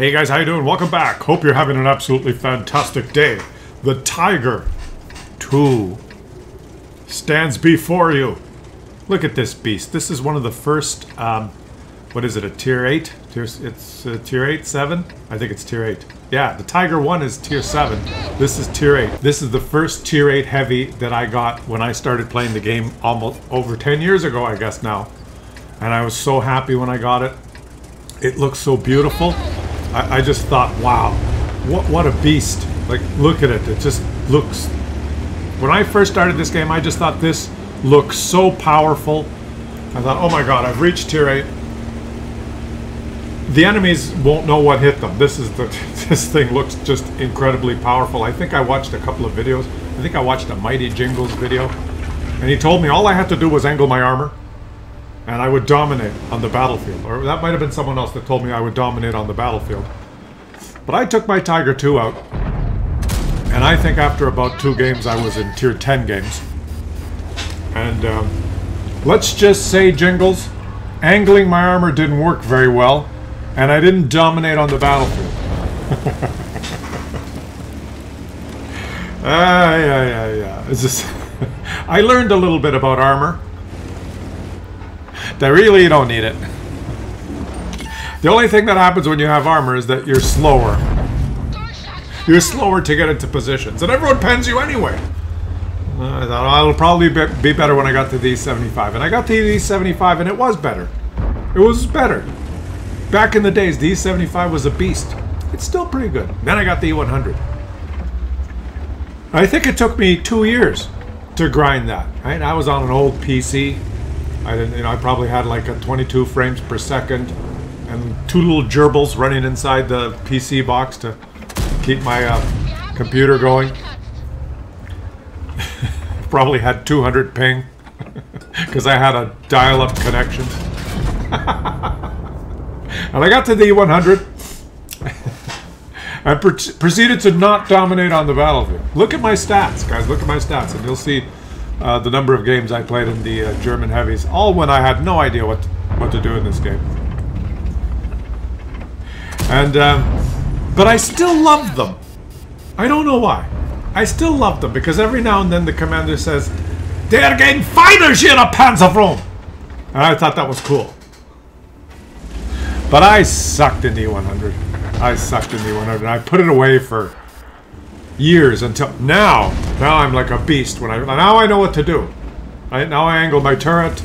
Hey guys, how you doing? Welcome back. Hope you're having an absolutely fantastic day. The Tiger II stands before you. Look at this beast. This is one of the first, what is it, a tier 8? It's tier 8, 7? I think it's tier 8. Yeah, the Tiger I is tier 7. This is tier 8. This is the first tier 8 heavy that I got when I started playing the game almost over 10 years ago, I guess now. And I was so happy when I got it. It looks so beautiful. I just thought, wow, what a beast. Like, look at it. It just looks... When I first started this game, I just thought this looked so powerful. I thought, oh my god, I've reached tier 8. The enemies won't know what hit them. This thing looks just incredibly powerful. I think I watched a couple of videos. I think I watched a Mighty Jingles video. And he told me all I had to do was angle my armor. And I would dominate on the battlefield. Or that might have been someone else that told me I would dominate on the battlefield. But I took my Tiger II out. And I think after about 2 games I was in tier 10 games. And let's just say, Jingles, angling my armor didn't work very well. And I didn't dominate on the battlefield. It's just I learned a little bit about armor. They really don't need it. The only thing that happens when you have armor is that you're slower. You're slower to get into positions. And everyone pens you anyway. I thought, oh, it'll probably be better when I got to the E75. And I got the E75 and it was better. It was better. Back in the days, the E75 was a beast. It's still pretty good. Then I got the E100. I think it took me 2 years to grind that. Right? I was on an old PC. I didn't, I probably had like a 22 frames per second and 2 little gerbils running inside the PC box to keep my computer going. Probably had 200 ping because I had a dial-up connection. And I got to the E100 and proceeded to not dominate on the battlefield. Look at my stats, guys. Look at my stats and you'll see the number of games I played in the German heavies, all when I had no idea what to do in this game. And but I still loved them. I don't know why. I still loved them because every now and then the commander says, "They are getting fighters here, a Panzer IV," and I thought that was cool. But I sucked in the E100. I sucked in the E100, and I put it away for years until now. Now I'm like a beast. Now I know what to do. Now I angle my turret.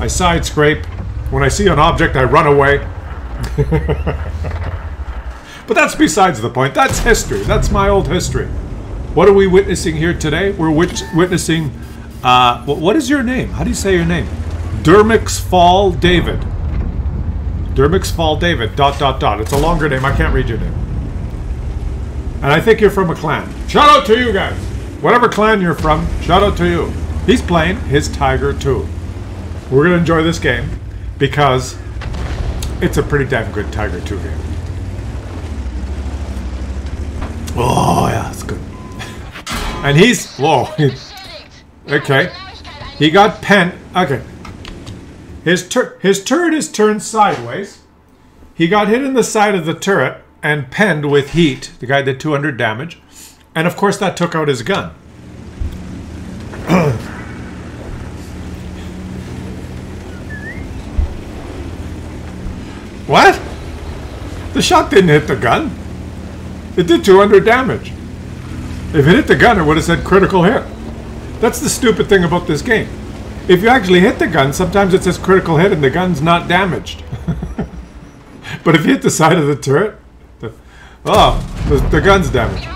I side scrape. When I see an object, I run away. But that's besides the point. That's history. That's my old history. What are we witnessing here today? We're witnessing... what is your name? How do you say your name? Dermixfall David. Dermixfall David. ... It's a longer name. I can't read your name. And I think you're from a clan. Shout out to you guys. Whatever clan you're from, shout out to you. He's playing his Tiger II. We're going to enjoy this game because it's a pretty damn good Tiger II game. Oh, yeah, it's good. And he's... Whoa. Okay. He got penned. Okay. His turret is turned sideways. He got hit in the side of the turret and penned with heat. The guy did 200 damage. And of course that took out his gun. What? The shot didn't hit the gun. It did 200 damage. If it hit the gun, it would have said critical hit. That's the stupid thing about this game. If you actually hit the gun, sometimes it says critical hit and the gun's not damaged. But if you hit the side of the turret, the gun's damaged.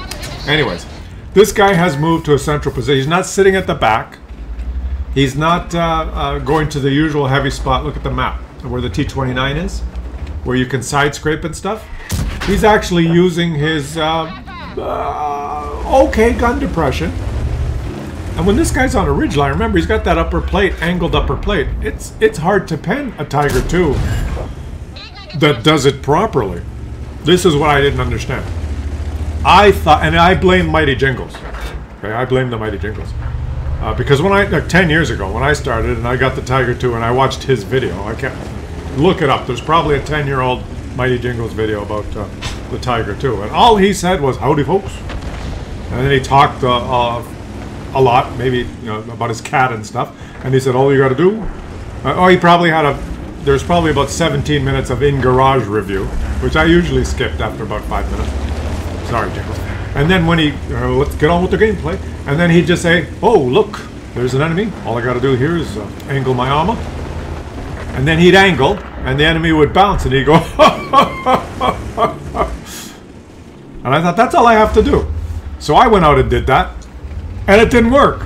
Anyways, this guy has moved to a central position. He's not sitting at the back. He's not going to the usual heavy spot. Look at the map where the T29 is, where you can side scrape and stuff. He's actually using his okay gun depression. And when this guy's on a ridgeline, remember he's got that upper plate, angled upper plate. It's hard to pen a Tiger II that does it properly. This is what I didn't understand. I thought, and I blame Mighty Jingles. Okay, I blame the Mighty Jingles. Because when I, like 10 years ago, when I started and I got the Tiger II and I watched his video, I can't look it up. There's probably a 10-year-old Mighty Jingles video about the Tiger II, and all he said was "Howdy, folks," and then he talked a lot, maybe about his cat and stuff. And he said, "All you got to do," oh, he probably had a. There's probably about 17 minutes of in garage review, which I usually skipped after about 5 minutes. Sorry, Jingles. And then when he let's get on with the gameplay, and then he'd just say, "Oh, look, there's an enemy. All I got to do here is angle my armor," and then he'd angle. And the enemy would bounce, and he'd go, and I thought, that's all I have to do. So I went out and did that, and it didn't work.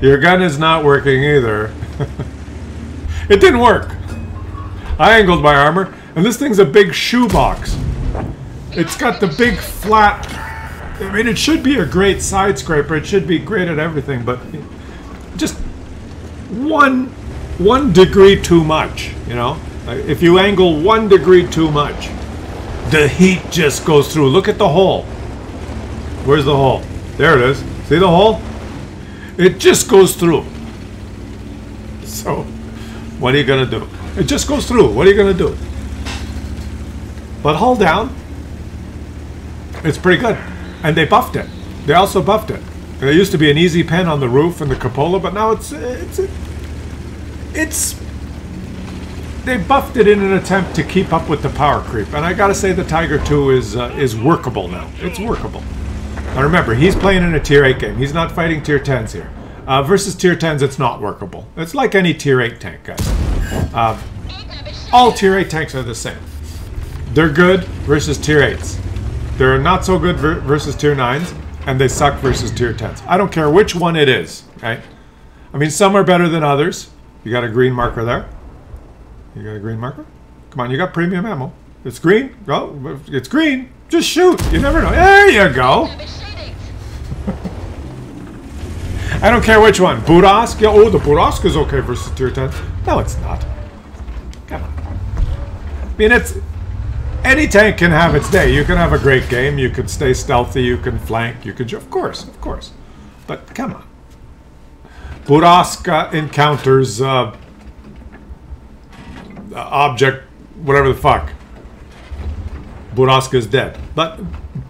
Your gun is not working either. It didn't work. I angled my armor, and this thing's a big shoebox. It's got the big flat... I mean, it should be a great side scraper. It should be great at everything, but just... one degree too much, you know. If you angle 1 degree too much, the heat just goes through. Look at the hole. Where's the hole? There it is. See the hole? It just goes through. So what are you gonna do? It just goes through. What are you gonna do? But hull down, it's pretty good, and they buffed it. They also buffed it. There used to be an easy pen on the roof and the cupola, but now it's they buffed it in an attempt to keep up with the power creep. And I gotta say, the Tiger II is workable now. It's workable. Now remember, he's playing in a tier 8 game. He's not fighting tier 10s here. Versus tier 10s, it's not workable. It's like any tier 8 tank, guys. All tier 8 tanks are the same. They're good versus tier 8s. They're not so good versus tier 9s. And they suck versus tier 10s. I don't care which one it is, right? I mean, some are better than others. You got a green marker there. You got a green marker? Come on, you got premium ammo. It's green. Oh, it's green. Just shoot. You never know. There you go. I don't care which one. Burask. Yeah, oh, the Burask is okay versus tier 10s. No, it's not. Come on. I mean, it's... Any tank can have its day. You can have a great game. You can stay stealthy. You can flank. You can, of course, but come on. Buraska encounters object, whatever the fuck. Buraska is dead. But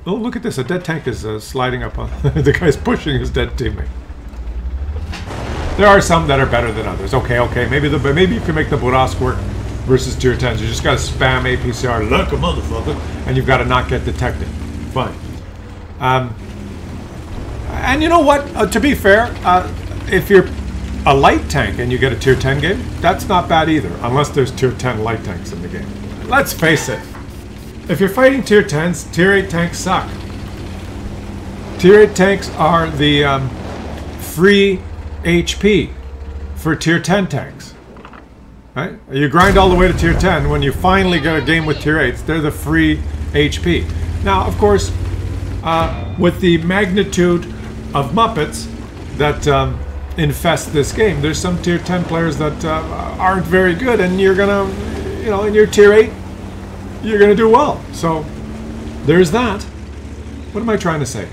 oh, look at this! A dead tank is sliding up on the guy's pushing his dead teammate. There are some that are better than others. Okay, okay. Maybe you can make the Burask work. Versus tier 10s, you just gotta spam APCR like a motherfucker, and you've gotta not get detected. Fine. And you know what? To be fair, if you're a light tank and you get a tier 10 game, that's not bad either, unless there's tier 10 light tanks in the game. Let's face it. If you're fighting tier 10s, tier 8 tanks suck. Tier 8 tanks are the free HP for tier 10 tanks. Right? You grind all the way to tier 10. When you finally get a game with tier 8s, they're the free HP. Now, of course, with the magnitude of Muppets that infest this game, there's some tier 10 players that aren't very good, and you're gonna, you know, in your tier 8, you're gonna do well. So there's that. What am I trying to say?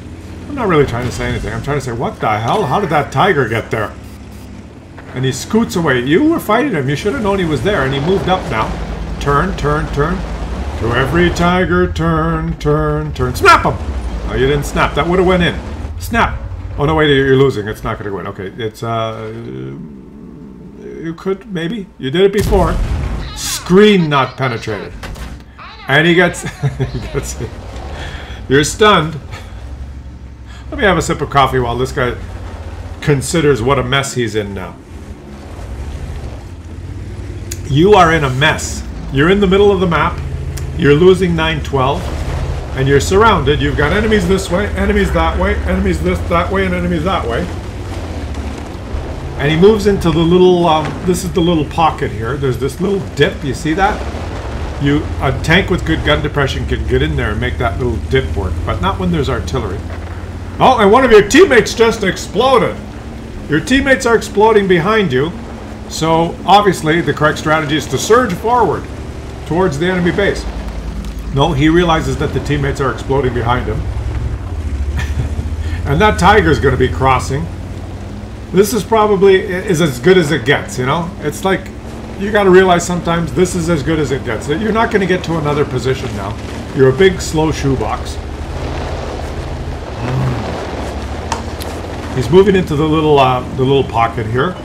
I'm not really trying to say anything. I'm trying to say, what the hell? How did that tiger get there? And he scoots away. You were fighting him. You should have known he was there. And he moved up now. Turn, turn, turn. To every tiger, turn, turn, turn. Snap him! No, you didn't snap. That would have went in. Snap! Oh, no, wait. You're losing. It's not going to go in. Okay, it's, you could, maybe. You did it before. Screen not penetrated. And he gets... he gets it. You're stunned. Let me have a sip of coffee while this guy considers what a mess he's in now. You are in a mess. You're in the middle of the map. You're losing 9-12. And you're surrounded. You've got enemies this way, enemies that way, enemies this, that way, and enemies that way. And he moves into the little... this is the little pocket here. There's this little dip. You see that? A tank with good gun depression can get in there and make that little dip work. But not when there's artillery. Oh, and one of your teammates just exploded. Your teammates are exploding behind you. So, obviously, the correct strategy is to surge forward towards the enemy base. No, he realizes that the teammates are exploding behind him. And that tiger's going to be crossing. This is probably as good as it gets, you know? It's like you got to realize sometimes this is as good as it gets. You're not going to get to another position now. You're a big, slow shoebox. He's moving into the little pocket here.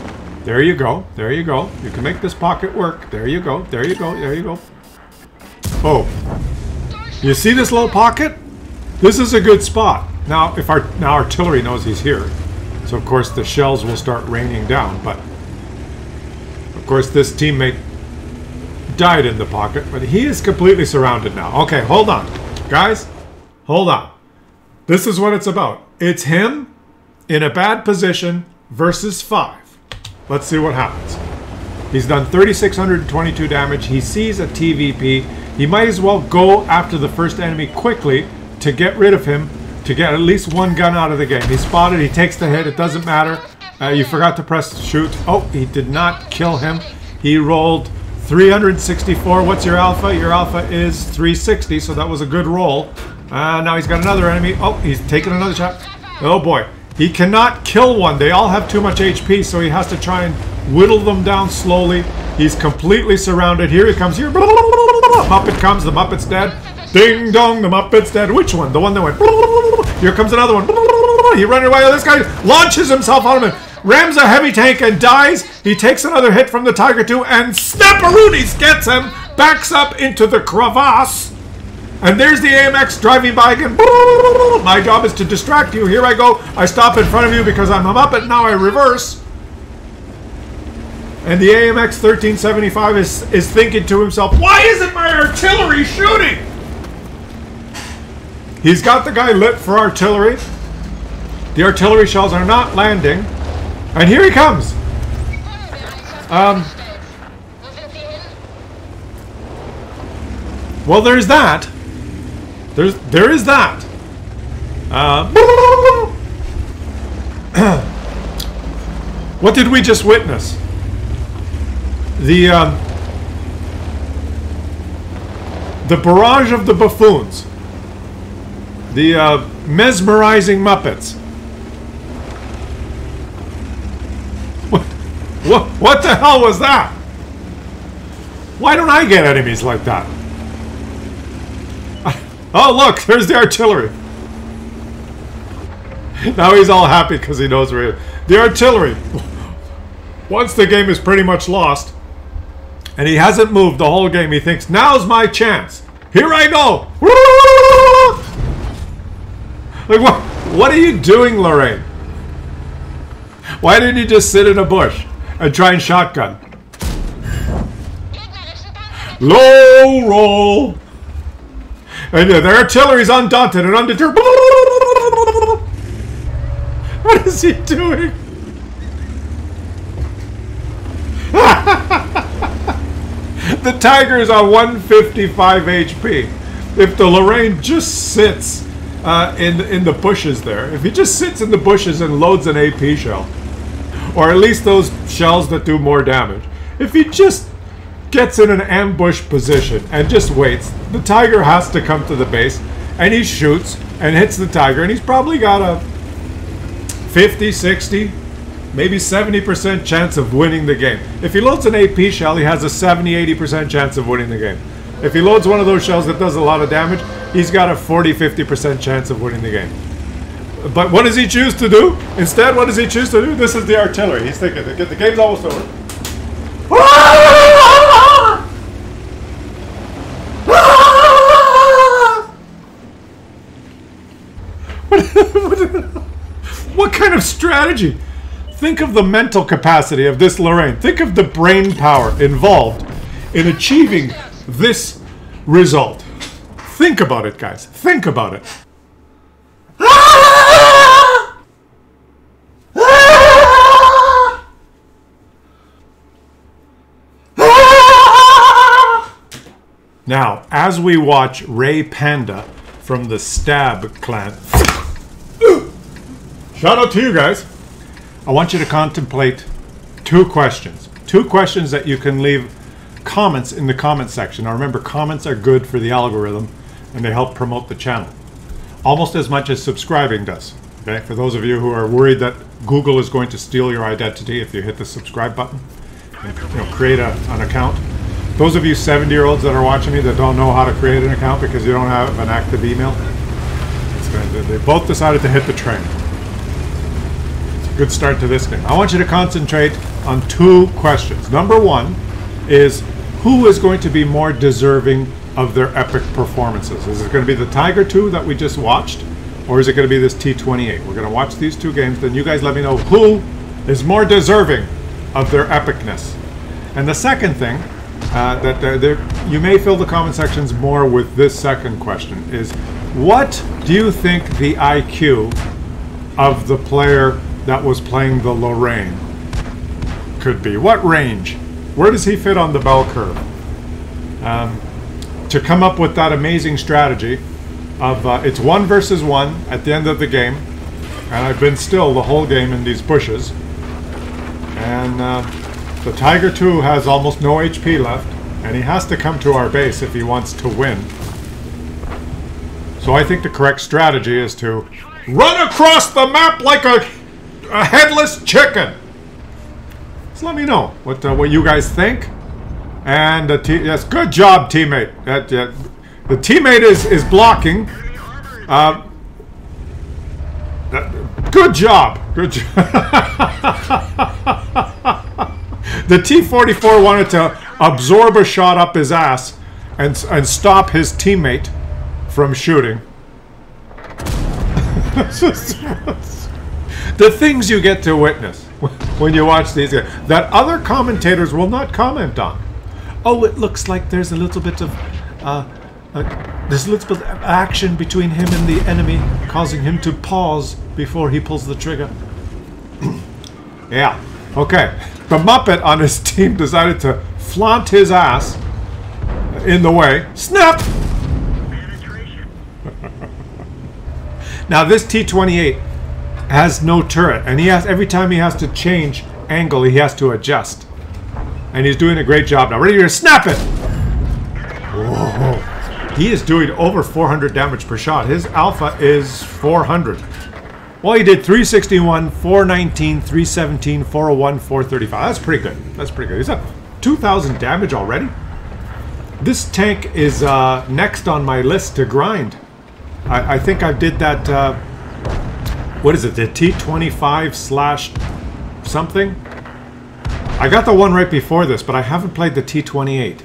There you go. There you go. You can make this pocket work. There you go. There you go. There you go. Oh, you see this little pocket? This is a good spot. Now, if now artillery knows he's here, so of course the shells will start raining down. But of course, this teammate died in the pocket, but he is completely surrounded now. Okay, hold on, guys. Hold on. This is what it's about. It's him in a bad position versus 5. Let's see what happens. He's done 3,622 damage. He sees a TVP. He might as well go after the first enemy quickly to get rid of him, to get at least one gun out of the game. He's spotted. He takes the hit. It doesn't matter. You forgot to press shoot. Oh, he did not kill him. He rolled 364. What's your alpha? Your alpha is 360, so that was a good roll. Now he's got another enemy. Oh, he's taking another shot. Oh, boy. He cannot kill one. They all have too much HP, so he has to try and whittle them down slowly. He's completely surrounded. Here he comes. Here. Blah, blah, blah, blah, blah. Muppet comes. The Muppet's dead. Ding dong. The Muppet's dead. Which one? The one that went. Blah, blah, blah, blah. Here comes another one. Blah, blah, blah, blah. He ran away. This guy launches himself on him and rams a heavy tank and dies. He takes another hit from the Tiger II and Snapperooties gets him. Backs up into the crevasse. And there's the AMX driving by again. My job is to distract you. Here I go. I stop in front of you because I'm a Muppet. Now I reverse. And the AMX 1375 is thinking to himself, why isn't my artillery shooting? He's got the guy lit for artillery. The artillery shells are not landing. And here he comes. Well, there's that. There is that. What did we just witness? The barrage of the buffoons, the mesmerizing Muppets. What the hell was that? Why don't I get enemies like that? Oh, look, there's the artillery. Now he's all happy because he knows where he is. The artillery. Once the game is pretty much lost, and he hasn't moved the whole game, he thinks, now's my chance. Here I go. Like, what are you doing, Lorraine? Why didn't you just sit in a bush and try and shotgun? Low roll. And their artillery's undaunted and undeterred. What is he doing? The Tiger's on 155 HP. If the Lorraine just sits in the bushes there, if he just sits in the bushes and loads an AP shell, or at least those shells that do more damage, if he just gets in an ambush position and just waits. The Tiger has to come to the base, and he shoots and hits the Tiger, and he's probably got a 50, 60, maybe 70% chance of winning the game. If he loads an AP shell, he has a 70, 80% chance of winning the game. If he loads one of those shells that does a lot of damage, he's got a 40, 50% chance of winning the game. But what does he choose to do? Instead, what does he choose to do? This is the artillery. He's thinking, the game's almost over. What kind of strategy? Think of the mental capacity of this Lorraine. Think of the brain power involved in achieving this result. Think about it, guys. Think about it. Now, as we watch Ray Panda from the Stab Clan. Shout out to you guys. I want you to contemplate two questions. Two questions that you can leave comments in the comment section. Now remember, comments are good for the algorithm and they help promote the channel. Almost as much as subscribing does. Okay? For those of you who are worried that Google is going to steal your identity if you hit the subscribe button. create an account. Those of you 70-year-olds that are watching me that don't know how to create an account because you don't have an active email, they both decided to hit the train. It's a good start to this game. I want you to concentrate on two questions. Number one is, who is going to be more deserving of their epic performances? Is it going to be the Tiger II that we just watched, or is it going to be this T28? We're going to watch these two games, then you guys let me know who is more deserving of their epicness. And the second thing, you may fill the comment sections more with this second question, is what do you think the IQ of the player that was playing the Lorraine could be? What range? Where does he fit on the bell curve? To come up with that amazing strategy of it's 1v1 at the end of the game, and I've been still the whole game in these bushes, and the Tiger II has almost no HP left, and he has to come to our base if he wants to win. So I think the correct strategy is to run across the map like a headless chicken. So let me know what you guys think. And yes, good job, teammate. The teammate is blocking. Good job. Good job. The T44 wanted to absorb a shot up his ass and stop his teammate from shooting. The things you get to witness when you watch these guys that other commentators will not comment on. Oh, it looks like there's a little bit of action between him and the enemy, causing him to pause before he pulls the trigger. Yeah, okay. The Muppet on his team decided to flaunt his ass in the way. Snap! Now this T28 has no turret, and he has, every time he has to change angle, he has to adjust. And he's doing a great job now. Ready to snap it! Whoa. He is doing over 400 damage per shot. His alpha is 400. Well, he did 361, 419, 317, 401, 435. That's pretty good. That's pretty good. He's at 2,000 damage already. This tank is next on my list to grind. I think I did that, what is it, the T25/something? I got the one right before this, but I haven't played the T28.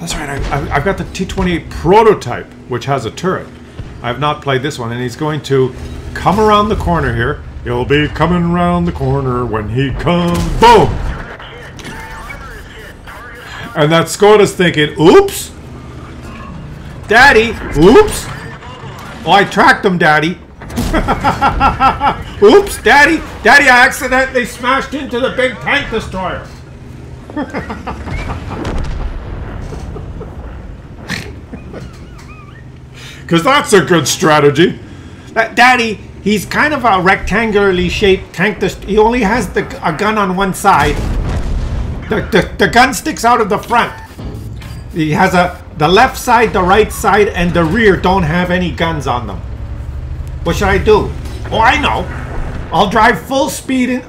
That's right, I've got the T28 prototype, which has a turret. I've not played this one, and he's going to come around the corner here. He'll be coming around the corner when he comes. Boom! And that Skoda's thinking, oops! Daddy! Oops! Oh, I tracked him, Daddy. Oops, Daddy! Daddy, I accidentally smashed into the big tank destroyer. Because that's a good strategy. Daddy, he's kind of a rectangularly shaped tank destroyer. He only has a gun on one side. The gun sticks out of the front. He has the left side, the right side, and the rear don't have any guns on them. What should I do? Oh, I know. I'll drive full speed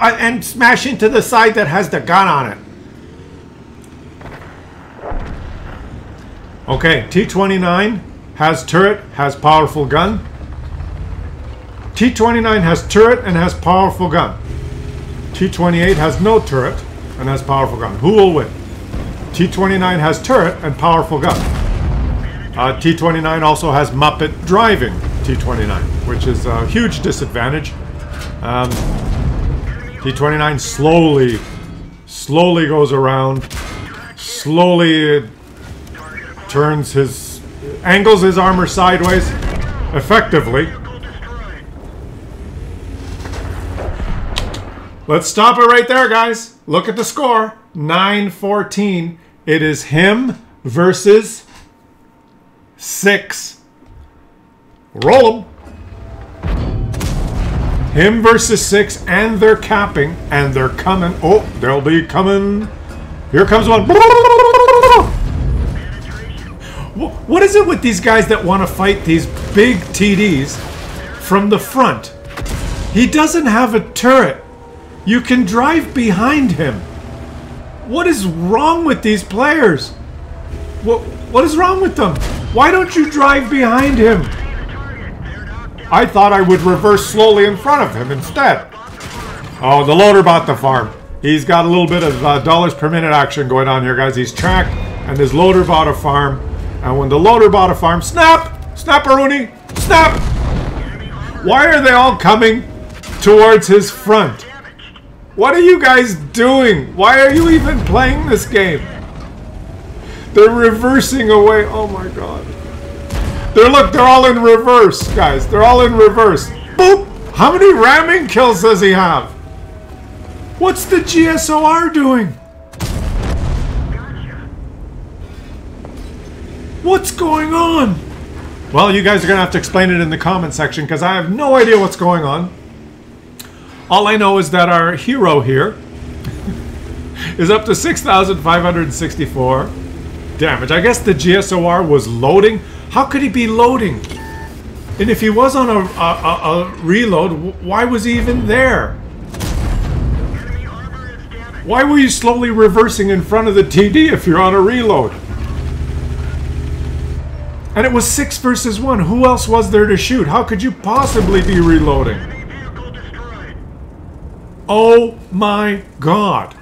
and smash into the side that has the gun on it. Okay, T29 has turret, has powerful gun. T29 has turret and has powerful gun. T28 has no turret and has powerful gun. Who will win? T29 has turret and powerful gun. T29 also has Muppet driving T29, which is a huge disadvantage. T29 slowly goes around, slowly turns his, angles his armor sideways, effectively. Let's stop it right there, guys. Look at the score, 9-14. It is him versus 6. Roll them. Him versus 6, and they're capping, and they're coming. Oh, they'll be coming. Here comes one. What is it with these guys that want to fight these big TDs from the front? He doesn't have a turret. You can drive behind him. What is wrong with these players? What is wrong with them? Why don't you drive behind him? I thought I would reverse slowly in front of him instead. Oh, the loader bought the farm. He's got a little bit of dollars per minute action going on here, guys. He's tracked, and his loader bought a farm. And when the loader bought a farm, snap! Snap-a-rooney! Snap! Why are they all coming towards his front? What are you guys doing? Why are you even playing this game? They're reversing away. Oh my god. They're, look, they're all in reverse, guys. They're all in reverse. Boop! How many ramming kills does he have? What's the GSOR doing? What's going on? Well, you guys are going to have to explain it in the comment section because I have no idea what's going on. All I know is that our hero here is up to 6,564 damage. I guess the GSOR was loading. How could he be loading? And if he was on a reload, why was he even there? Why were you slowly reversing in front of the TD if you're on a reload? And it was 6 versus 1. Who else was there to shoot? How could you possibly be reloading? Oh my god.